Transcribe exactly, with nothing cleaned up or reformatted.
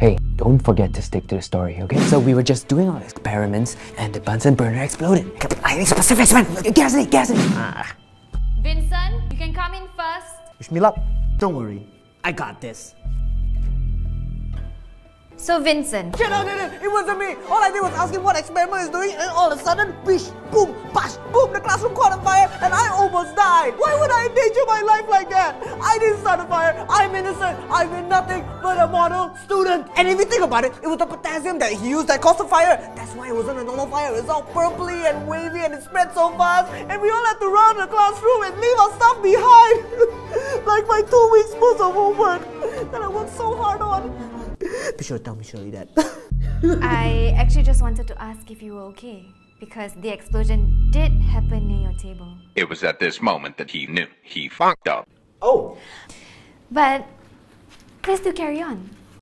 Hey, don't forget to stick to the story, okay? So we were just doing our experiments and the Bunsen burner exploded. I need specific experiment. Gas it, gas it. Ah. Vincent, you can come in first. Wish me luck. Don't worry, I got this. So Vincent, get out of it! It wasn't me! All I did was ask him what experiment he's doing and all of a sudden, bish, boom, bash, boom, the classroom caught on fire and I almost died! Why would I endanger my life like that? I didn't start a fire, I'm innocent, I've been nothing but a model student! And if you think about it, it was the potassium that he used that caused the fire! That's why it wasn't a normal fire, it was all purpley and wavy and it spread so fast and we all had to run the classroom and leave our stuff behind! Like my two weeks worth of homework that I worked so hard on! Be sure to tell me surely that. I actually just wanted to ask if you were okay, because the explosion did happen near your table. It was at this moment that he knew he fucked up. Oh. But please do carry on.